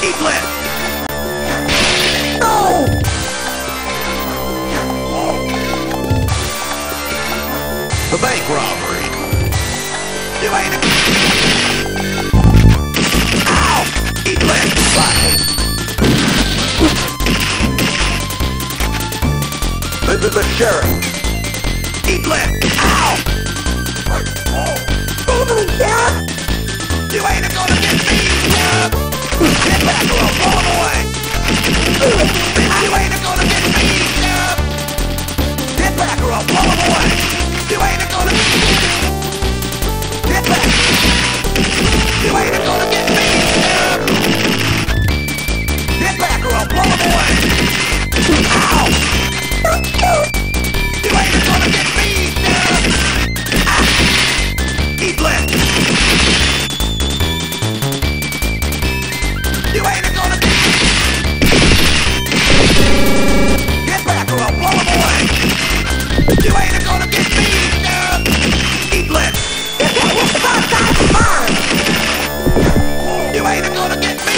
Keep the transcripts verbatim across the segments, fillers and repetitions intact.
Heatless! The bank robbery. You ain't a... Ow! Eat left. Bye. This is the sheriff. Eat left. Ow! You ain't gonna get me, yeah. Get back or I'll fall away. You ain't gonna get me, yeah. Get back or I'll fall away. You ain't gonna get back. You ain't gonna get me. Get back or I'll blow him away. Ow! You ain't gonna get me. Ah. Eat left. You ain't gonna get me. Get back or I'll blow him away. You ain't gonna get me.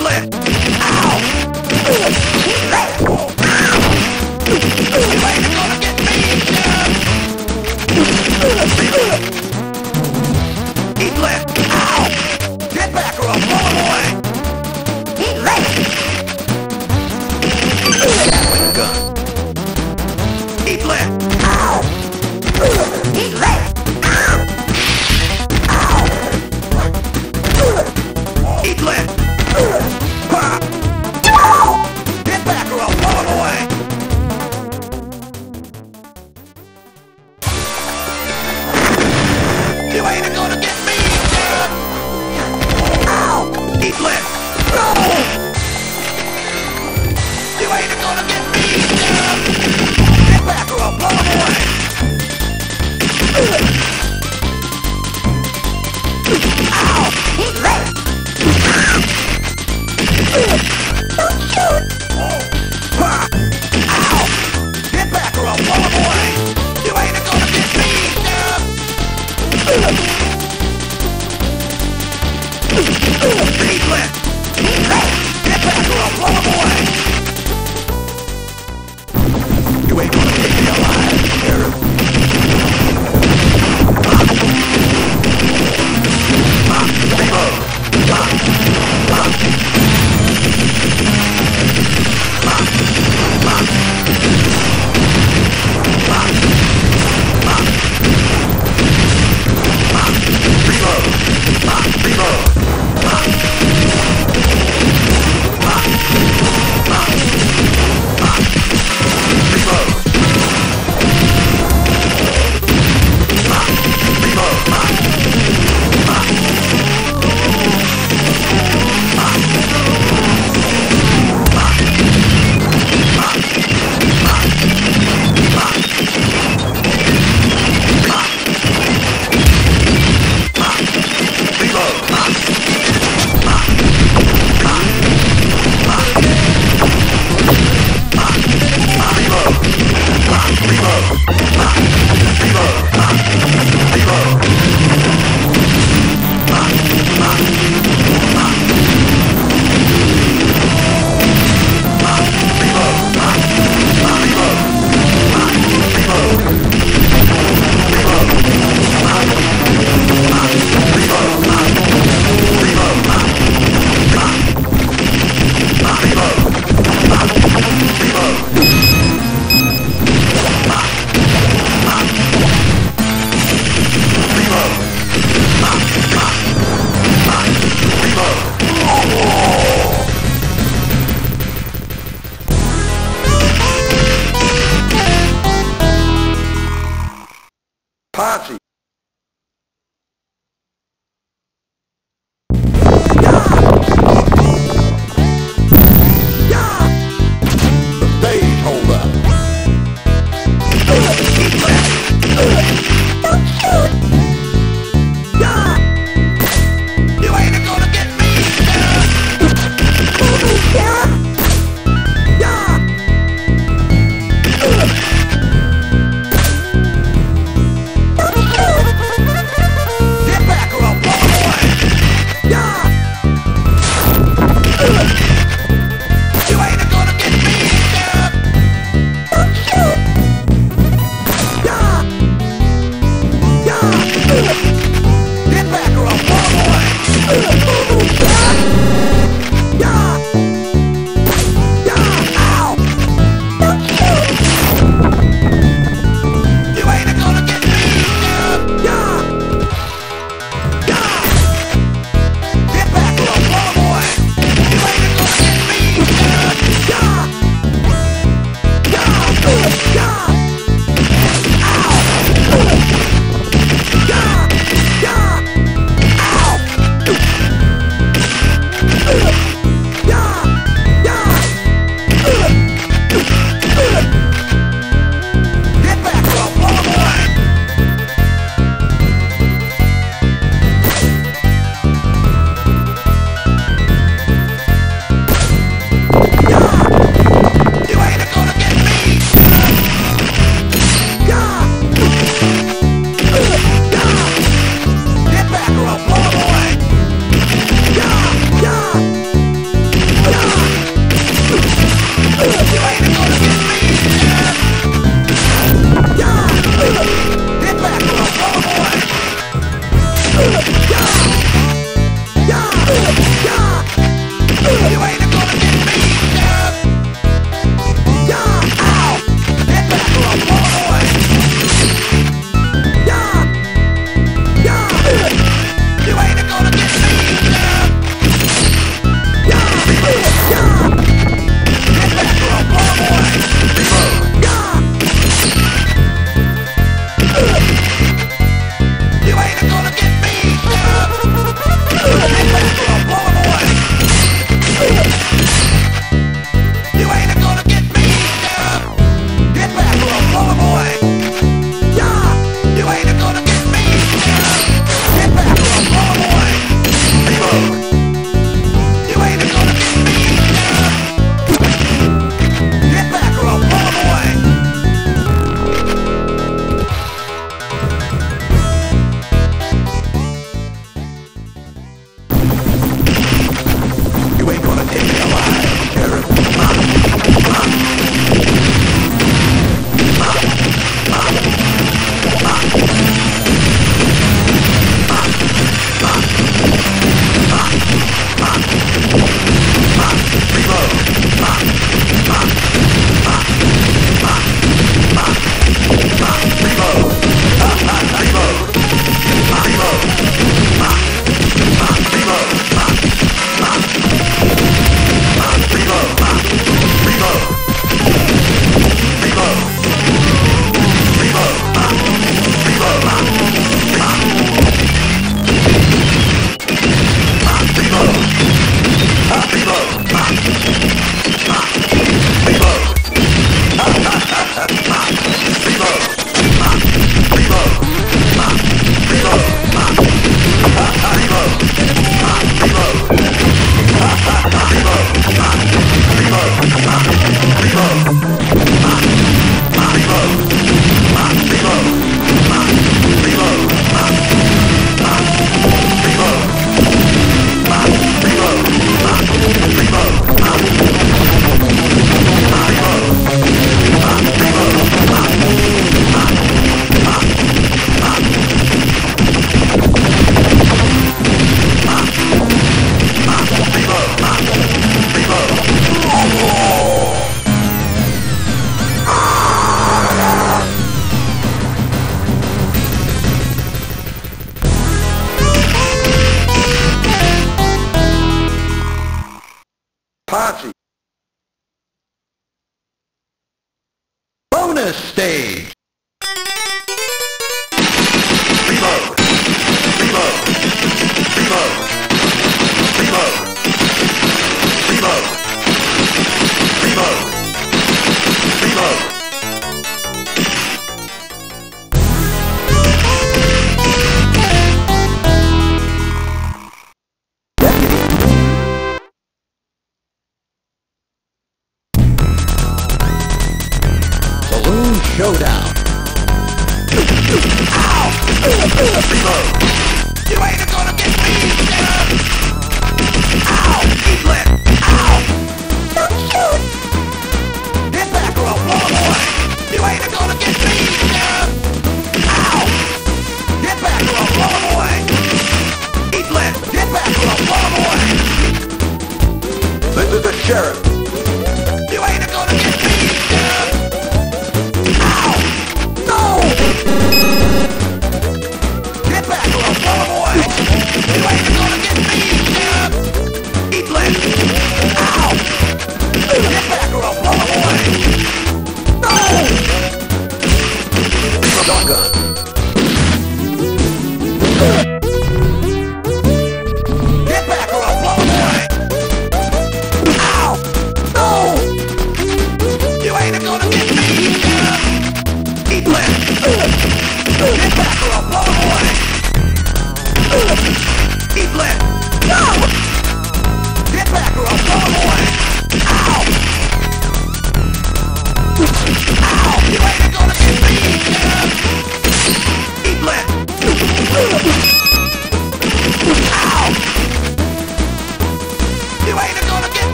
Bye. Bonus stage! Reload! Reload! Reload! Reload! Reload! Reload! Reload! Showdown. Ow! Reload! You ain't gonna get me, Sarah! Ow! Keep lit! Ow! Don't shoot! Get back or I'll blow away! You ain't gonna get me, Sarah! Ow! Get back or I'll blow away! Keep lit! Get back or I'll blow away! This is the sheriff! You ain't gonna get me, Sarah! Get back or I'll blow him away!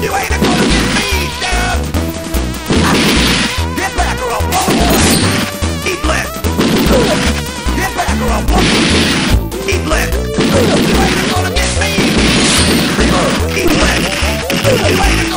You ain't gonna get me! When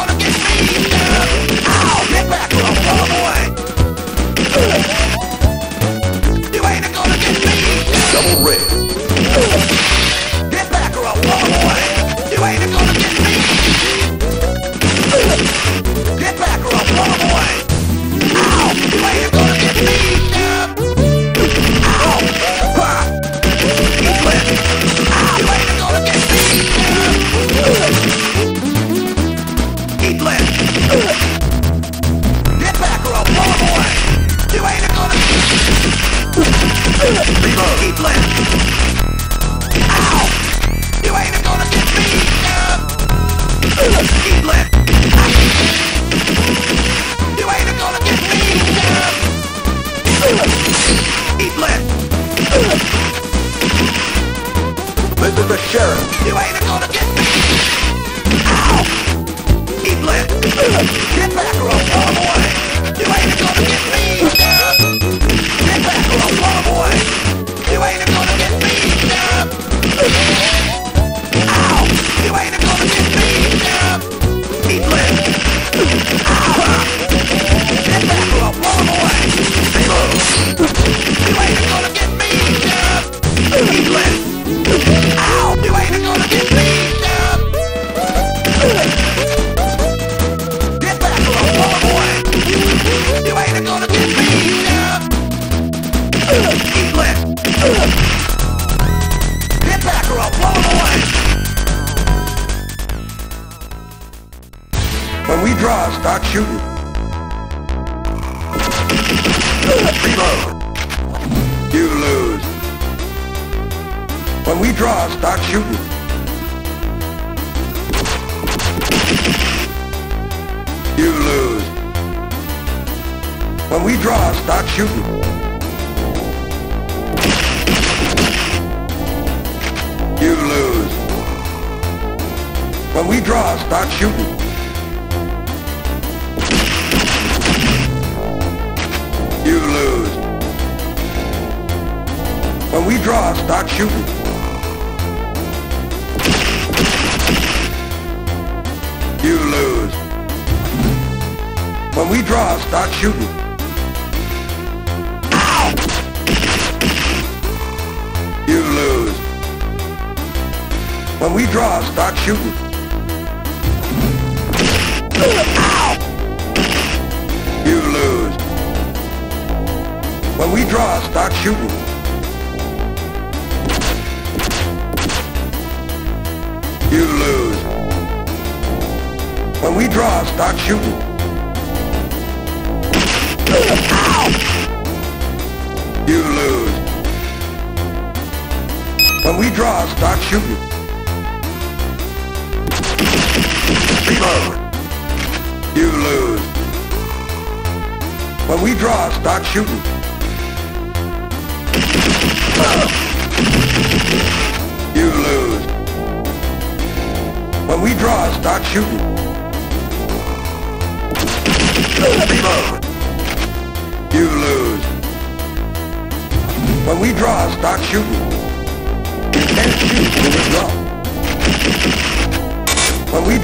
we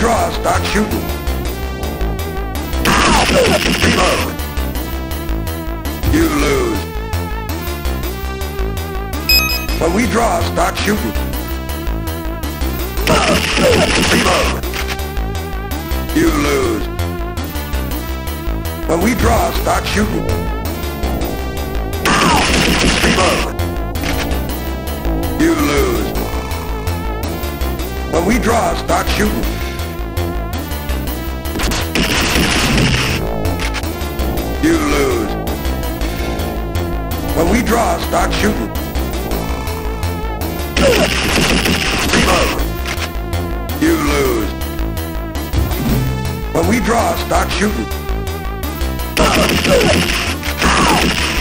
draw, start shooting.